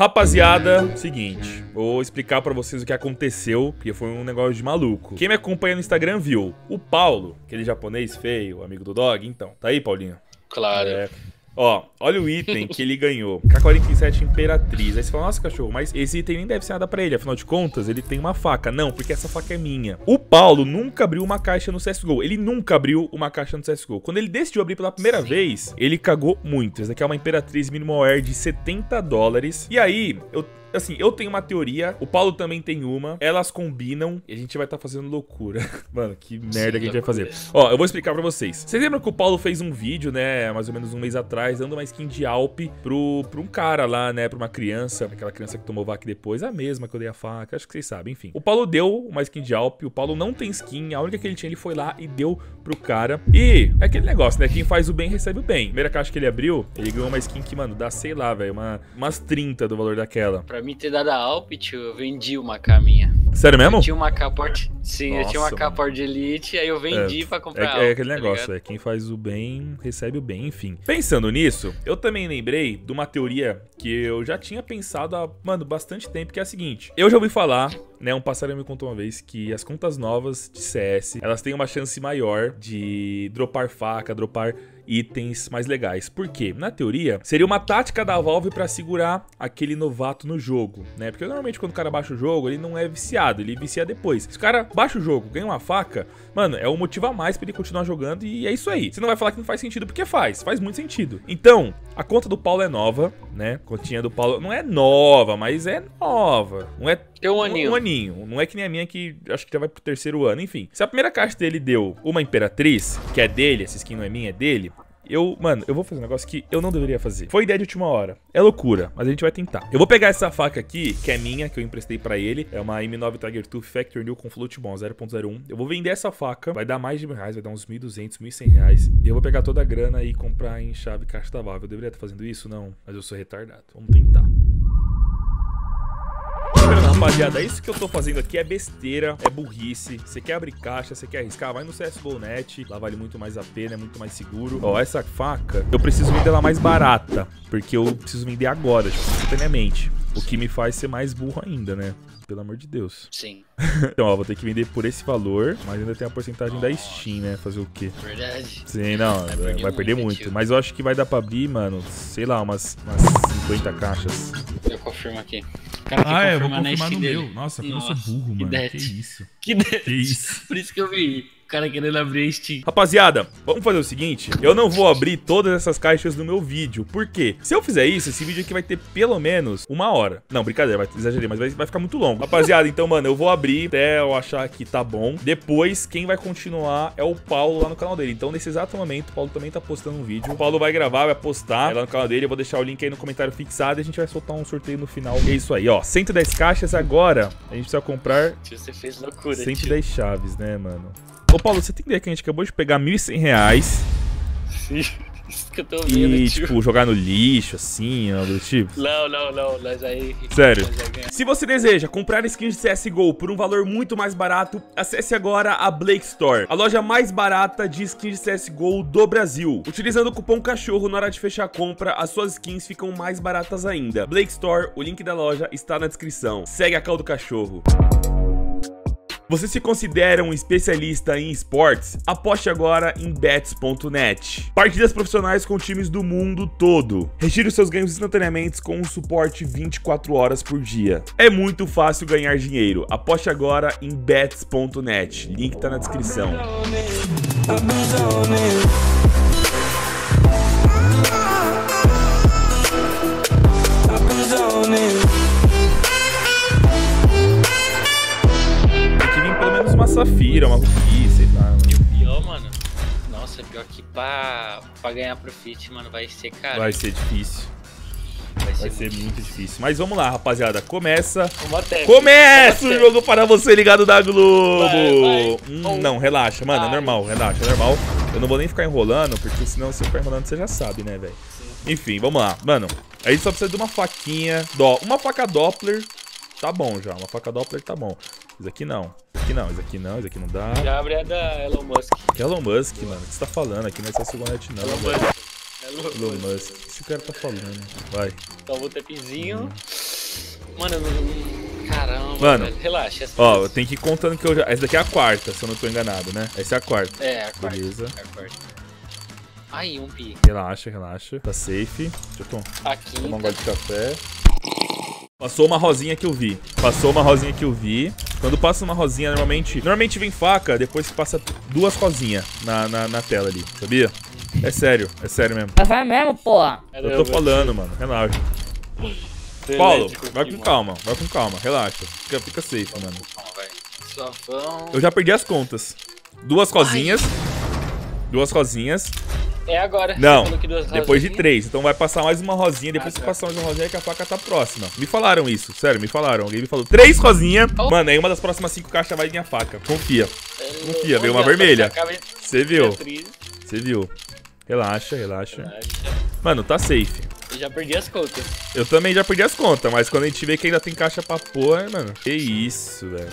Rapaziada, seguinte, vou explicar pra vocês o que aconteceu, porque foi um negócio de maluco. Quem me acompanha no Instagram viu o Paulo, aquele japonês feio, amigo do Dog, então. Tá aí, Paulinho? Claro. Ó, olha o item que ele ganhou, K47 Imperatriz. Aí você fala, nossa, cachorro, mas esse item nem deve ser nada pra ele, afinal de contas, ele tem uma faca. Não, porque essa faca é minha. O Paulo nunca abriu uma caixa no CSGO, ele nunca abriu uma caixa no CSGO. Quando ele decidiu abrir pela primeira vez, ele cagou muito. Essa daqui é uma Imperatriz Minimal Air de $70. E aí, eu tenho uma teoria, o Paulo também tem uma, elas combinam e a gente vai estar fazendo loucura. Mano, que merda que a gente vai fazer. Ó, eu vou explicar pra vocês. Vocês lembram que o Paulo fez um vídeo, né, mais ou menos um mês atrás, dando uma skin de Alp pra um cara lá, né, pra uma criança, aquela criança que tomou vaca depois, a mesma que eu dei a faca, acho que vocês sabem, enfim. O Paulo deu uma skin de Alp, o Paulo não tem skin, a única que ele tinha ele foi lá e deu pro cara. E é aquele negócio, né, quem faz o bem recebe o bem. Primeira caixa que ele abriu, ele ganhou uma skin que, mano, dá, sei lá, velho, umas 30 do valor daquela. Pra mim ter dado a Alp, tio, eu vendi uma caminha. Sério mesmo? Eu tinha uma caporte. Sim, nossa, eu tinha uma caporte de elite, aí eu vendi pra comprar Alp. É aquele negócio, tá, quem faz o bem recebe o bem, enfim. Pensando nisso, eu também lembrei de uma teoria que eu já tinha pensado há, mano, bastante tempo, que é a seguinte. Eu já ouvi falar, né, um passarinho me contou uma vez que as contas novas de CS, elas têm uma chance maior de dropar faca, dropar itens mais legais. Por quê? Na teoria, seria uma tática da Valve pra segurar aquele novato no jogo, né? Porque normalmente quando o cara baixa o jogo, ele não é viciado, ele vicia depois. Se o cara baixa o jogo, ganha uma faca, mano, é um motivo a mais pra ele continuar jogando e é isso aí. Você não vai falar que não faz sentido, porque faz muito sentido. Então, a conta do Paulo é nova, né? A continha do Paulo não é nova, mas é nova. Não é um aninho. Não é que nem a minha, que acho que já vai pro terceiro ano, enfim. Se a primeira caixa dele deu uma Imperatriz, que é dele, essa skin não é minha, é dele. Mano, eu vou fazer um negócio que eu não deveria fazer. Foi ideia de última hora. É loucura, mas a gente vai tentar. Eu vou pegar essa faca aqui, que é minha, que eu emprestei pra ele. É uma M9 Tiger 2 Factory New com float bom, 0.01. Eu vou vender essa faca. Vai dar mais de R$1.000, vai dar uns 1.200, 1.100 reais. E eu vou pegar toda a grana e comprar em chave caixa da Valve. Eu deveria estar fazendo isso? Não. Mas eu sou retardado. Vamos tentar. Rapaziada, isso que eu tô fazendo aqui é besteira, é burrice. Você quer abrir caixa, você quer arriscar, vai no CSGO.net, lá vale muito mais a pena, é muito mais seguro. Ó, essa faca, eu preciso vender ela mais barata, porque eu preciso vender agora, tipo, instantaneamente. O que me faz ser mais burro ainda, né? Pelo amor de Deus. Sim. Então, ó, vou ter que vender por esse valor, mas ainda tem a porcentagem da Steam, né? Fazer o quê? Verdade. Sim, não, vai perder muito. Mas eu acho que vai dar pra abrir, mano, sei lá, umas 50 caixas. Eu confirmo aqui. Eu vou confirmar no meu. Nossa, como eu sou burro, mano. Que isso? Que isso? Por isso que eu vi o cara querendo abrir a Steam. Rapaziada, vamos fazer o seguinte. Eu não vou abrir todas essas caixas no meu vídeo. Por quê? Se eu fizer isso, esse vídeo aqui vai ter pelo menos 1 hora. Não, brincadeira, exagerei, mas vai ficar muito longo. Rapaziada, então, mano, eu vou abrir até eu achar que tá bom. Depois, quem vai continuar é o Paulo lá no canal dele. Então, nesse exato momento, o Paulo também tá postando um vídeo. O Paulo vai gravar, vai postar lá no canal dele. Eu vou deixar o link aí no comentário fixado e a gente vai soltar um sorteio no final. É isso aí, ó. 110 caixas agora, a gente precisa comprar. Você fez loucura, 110 tio. Chaves, né, mano? Ô, Paulo, você tem ideia que a gente acabou de pegar R$1.100? Sim, isso que eu tô vendo, e, tio, tipo, jogar no lixo, assim, ó, do tipo. Não, nós aí. Sério. Se você deseja comprar skins de CSGO por um valor muito mais barato, acesse agora a Blake Store, a loja mais barata de skins de CSGO do Brasil. Utilizando o cupom CACHORRO na hora de fechar a compra, as suas skins ficam mais baratas ainda. Blake Store, o link da loja está na descrição. Segue a cal do cachorro. Você se considera um especialista em esportes? Aposte agora em bets.net. Partidas profissionais com times do mundo todo. Retire os seus ganhos instantaneamente com um suporte 24 horas por dia. É muito fácil ganhar dinheiro. Aposte agora em bets.net. Link tá na descrição. Safira, uma rubi, sei lá. E o pior, mano, nossa, pior que pra ganhar profit, mano, vai ser caro. Vai ser difícil. Vai ser muito difícil. Mas vamos lá, rapaziada. Começa o jogo para você ligado da Globo. Não, relaxa, mano, é normal. Eu não vou nem ficar enrolando, porque senão se eu ficar enrolando você já sabe, né, velho? Enfim, vamos lá. Mano, a gente só precisa de uma faquinha. Uma faca Doppler tá bom já, uma faca Doppler tá bom. Isso aqui não dá. Já abre a da Elon Musk. Elon Musk, mano, o que você tá falando aqui? Não é CSGO.net não. Elon Musk. Elon Musk. O que esse cara tá falando? Vai. Salvou o tapzinho. Mano, eu não... Caramba, mano, velho. Relaxa. Ó, eu tenho que ir contando que eu já... Essa daqui é a quarta, se eu não tô enganado, né? Essa é a quarta. É, a quarta. Beleza. É a quarta. Aí, um pi. Relaxa, relaxa. Tá safe. Deixa eu tomar um gole de café. Passou uma rosinha que eu vi. Quando passa uma rosinha, normalmente vem faca depois que passa duas rosinhas na tela ali, sabia? É sério mesmo. Mas vai mesmo, porra. Eu tô falando, mano. Relaxa. Paulo, vai com calma, relaxa. Fica safe, mano. Eu já perdi as contas. Duas rosinhas. É agora. Não, depois de três. Então vai passar mais uma rosinha. Depois que passar mais uma rosinha, é que a faca tá próxima. Me falaram isso, sério, me falaram. Alguém me falou. Três rosinhas. Mano, aí uma das próximas 5 caixas vai vir a faca. Confia. Confia, veio uma vermelha. Você viu? Relaxa, Mano, tá safe. Eu já perdi as contas. Eu também já perdi as contas, mas quando a gente vê que ainda tem caixa pra porra, mano. Que isso, velho.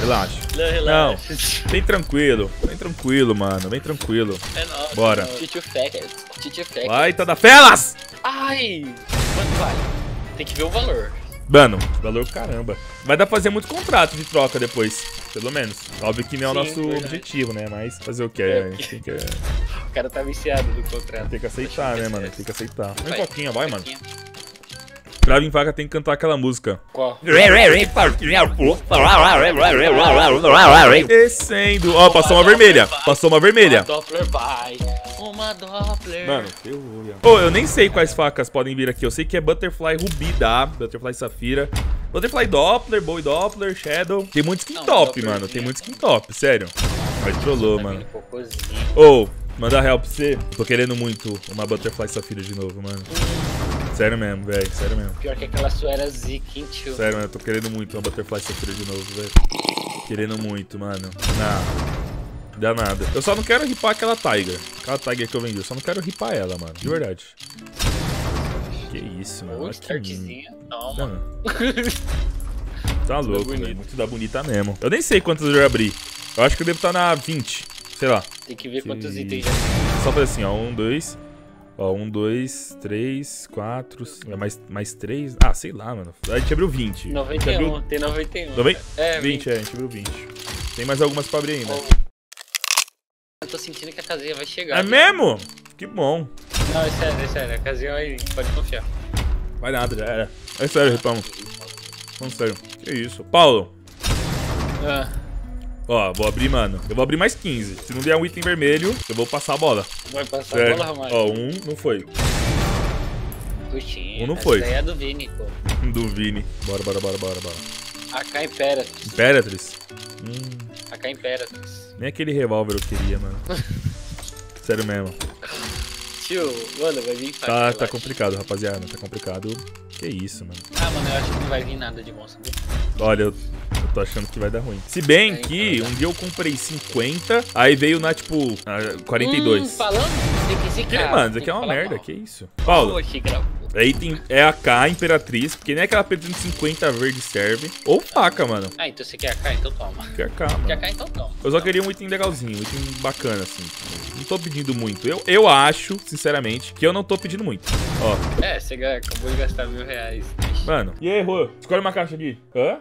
Relaxa. Não, vem tranquilo. Mano. É nóis. Bora. Titio Fact. Vai, tá da felas! Ai! Quanto vale? Tem que ver o valor. Mano, valor caramba. Vai dar pra fazer muito contrato de troca depois. Pelo menos. Óbvio que não é o nosso objetivo, né? Mas fazer o que? A gente tem que... O cara tá viciado do contrato. Tem que aceitar, né, mano? Tem que aceitar. Vem coquinha, vai, mano. Pra vir vaca tem que cantar aquela música. Qual? Descendo. Ó, passou uma vermelha. Uma Doppler. Mano, ferrulha. Pô, eu nem sei quais facas podem vir aqui. Eu sei que é Butterfly Rubi da Butterfly Safira. Butterfly Doppler, Boy Doppler, Shadow. Tem muito skin top, mano. Tem muito skin top, sério. Mas trollou, mano. Ô, mandar real pra você. Tô querendo muito uma Butterfly Safira de novo, mano. Sério mesmo, velho, Pior que aquela sua era zica, hein, tio. Sério, mano, eu tô querendo muito uma Butterfly Safira de novo, velho. Querendo muito, mano. Não, dá nada. Eu só não quero ripar aquela Tiger. Aquela Tiger que eu vendi, eu só não quero ripar ela, mano. De verdade. Que isso, mano. Ô, startzinha. Toma. Tá louco, velho. Muito da bonita mesmo. Eu nem sei quantas eu já abri. Eu acho que eu devo estar na 20, sei lá. Tem que ver quantos itens já tem. Só fazer assim, ó, 1, 2... Ó, 1, 2, 3, 4... Mais 3... Ah, sei lá, mano. A gente abriu 20. 91, abriu... tem 91. 90... É, 20. A gente abriu 20. Tem mais algumas pra abrir ainda. Eu tô sentindo que a casinha vai chegar. É aqui. Mesmo? Que bom. Não, é sério, A casinha vai... Pode confiar. Vai nada, já era. É sério, Ripão. Não, sério. Que isso. Paulo. Ó, vou abrir, mano. Eu vou abrir mais 15. Se não der um item vermelho, eu vou passar a bola. Vai passar a bola, Romário. Ó, um não foi. Puxinha. Um não foi. Essa daí é do Vini, pô. Do Vini. Bora, bora. AK Imperatriz. Imperatriz? AK Imperatriz. Nem aquele revólver eu queria, mano. Sério mesmo. Tio, mano, vai vir fácil. Tá complicado, rapaziada. Tá complicado. Que isso, mano. Ah, mano, eu acho que não vai vir nada de bom, sabe? Olha, eu tô achando que vai dar ruim. Se bem que um dia eu comprei 50, aí veio na, tipo, 42. Falando? Tem que zicar. Mano, isso aqui é uma merda, mal. Que isso? Paulo, aí tem, AK Imperatriz, porque nem aquela P350 verde serve. Ou faca, mano. Ah, então você quer AK, então toma. Quer AK, mano. Eu só queria um item legalzinho, um item bacana, assim. Não tô pedindo muito. Eu acho, sinceramente, que eu não tô pedindo muito. Ó. É, você acabou de gastar R$1000. Mano. E aí, Rô? Escolhe uma caixa aqui. Hã?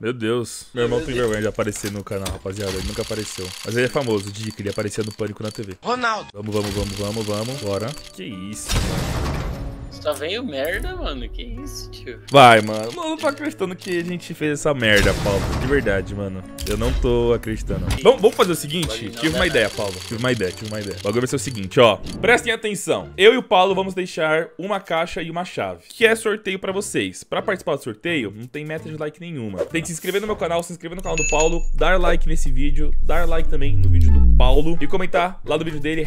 Meu Deus. Meu irmão tem vergonha de aparecer no canal, rapaziada. Ele nunca apareceu. Mas ele é famoso, dica. Ele aparecia no Pânico na TV. Ronaldo. Vamos. Bora. Que isso, mano. Só veio merda, mano. Que isso, tio. Vai, mano. Não tô acreditando que a gente fez essa merda, Paulo. De verdade, mano. Eu não tô acreditando. Vamos fazer o seguinte? Tive uma ideia, Paulo. Tive uma ideia. O bagulho vai ser o seguinte, ó. Prestem atenção. Eu e o Paulo vamos deixar uma caixa e uma chave, que é sorteio pra vocês. Pra participar do sorteio, não tem meta de like nenhuma. Tem que se inscrever no meu canal, se inscrever no canal do Paulo, dar like nesse vídeo, dar like também no vídeo do Paulo e comentar lá no vídeo dele,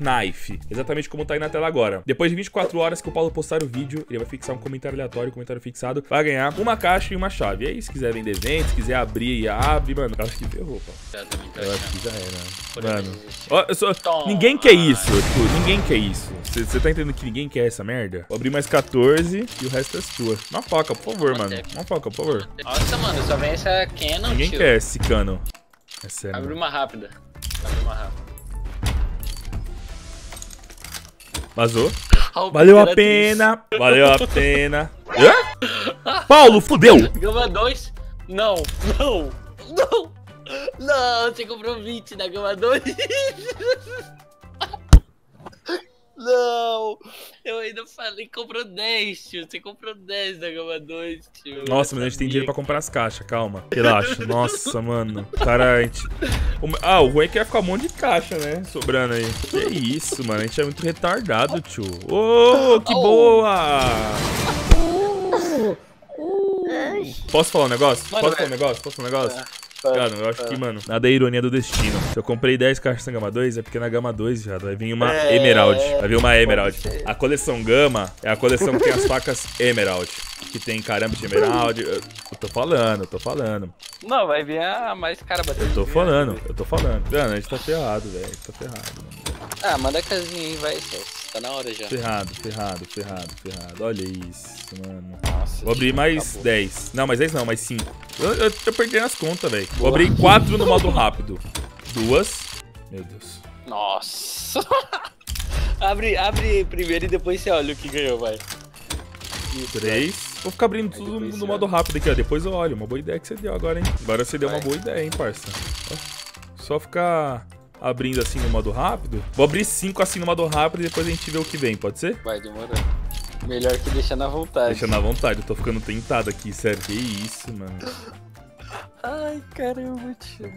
#Knife. Exatamente como tá aí na tela agora. Depois de 24 horas que o Paulo postar o vídeo, ele vai fixar um comentário aleatório, um comentário fixado, vai ganhar uma caixa e uma chave. E aí, se quiser vender evento, se quiser abrir e abre, mano, eu acho que ferrou, Paulo. Eu acho que já era. Mano, ó, ninguém quer isso, tipo, ninguém quer isso. Você tá entendendo que ninguém quer essa merda? Vou abrir mais 14 e o resto é sua. Uma faca, por favor, mano. Uma faca, por favor. Nossa, mano, só vem essa Canon, ninguém tio. Quer esse Canon. É sério. Abre uma rápida. Vazou. Valeu a pena. Valeu a pena. Hã? Paulo, fudeu. Gama 2. Não, não, não. Não, você comprou 20 da Gama 2. Não, eu ainda falei que comprou 10, tio. Você comprou 10 da Gama 2, tio. Nossa, mas a gente tem dinheiro pra comprar as caixas, calma. Relaxa. Nossa, mano. Cara, a gente... Ah, o ruim é que ia ficar um monte de caixa, né? Sobrando aí. Que isso, mano. A gente é muito retardado, tio. Ô, oh, que boa! Posso falar um negócio? Posso falar um negócio? Posso falar um negócio? Cara, eu acho que, mano, nada é ironia do destino. Se eu comprei 10 caixas na Gama 2, é porque na Gama 2 já vai vir uma Emerald. Vai vir uma Emerald. A coleção Gama é a coleção que tem as facas Emerald. Que tem caramba de Emerald. Eu tô falando, eu tô falando. Não, vai vir a mais cara batendo. Eu tô falando, eu tô falando. Mano, a gente tá ferrado, velho. A gente tá ferrado, mano. Ah, manda a casinha aí, vai, Celso. Tá na hora já. Ferrado, ferrado, ferrado, ferrado. Olha isso, mano. Nossa, vou abrir mais 10. Não, mais 10 não, mais 5. Eu perdi as contas, velho. Vou abrir 4 no modo rápido. 2. Meu Deus. Nossa. abre primeiro e depois você olha o que ganhou, vai. 3. Vou ficar abrindo tudo no modo rápido aqui, ó. Depois eu olho. Uma boa ideia que você deu agora, hein. Agora você deu uma boa ideia, hein, parça. Só ficar abrindo assim no modo rápido. Vou abrir 5 assim no modo rápido e depois a gente vê o que vem, pode ser? Vai, demorou. Melhor que deixar na vontade. Deixa na vontade, eu tô ficando tentado aqui, sério. Que isso, mano. Ai, caramba, tio.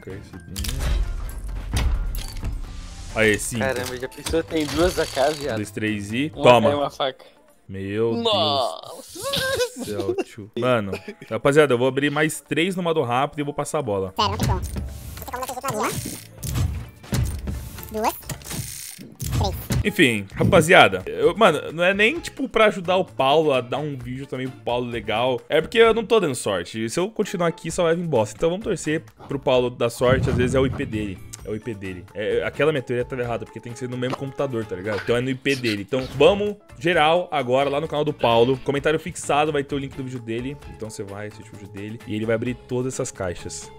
Aí, 5. Caramba, já pensou? Tem duas da casa, já. 2, 3 e... Toma. Uma faca. Meu Nossa. Deus do céu, tio. Mano, rapaziada, eu vou abrir mais 3 no modo rápido e vou passar a bola. Pera, muito bom. Duas. 3. Enfim, rapaziada, mano, não é nem, tipo, pra ajudar o Paulo a dar um vídeo também pro Paulo legal. É porque eu não tô dando sorte. Se eu continuar aqui, só vai vir bosta. Então vamos torcer pro Paulo dar sorte. Às vezes é o IP dele. É o IP dele. É, aquela minha teoria tava errada, porque tem que ser no mesmo computador, tá ligado? Então é no IP dele. Então vamos, geral, agora lá no canal do Paulo. Comentário fixado, vai ter o link do vídeo dele. Então você vai assistir o vídeo dele e ele vai abrir todas essas caixas.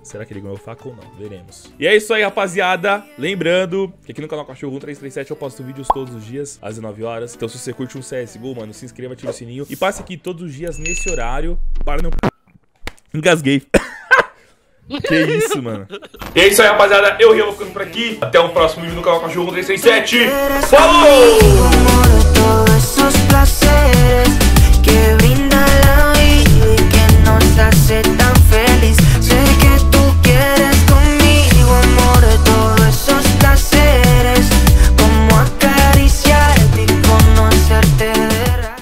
Será que ele ganhou faca ou não? Veremos. E é isso aí, rapaziada. Lembrando que aqui no canal Cachorro 1337 eu posto vídeos todos os dias, às 19 horas. Então se você curte um CSGO, mano, se inscreva, ativa o sininho. E passe aqui todos os dias nesse horário para não... Engasguei. Que isso, mano. E é isso aí, rapaziada. Eu vou ficando por aqui. Até o próximo vídeo no canal Cachorro 1337. Falou!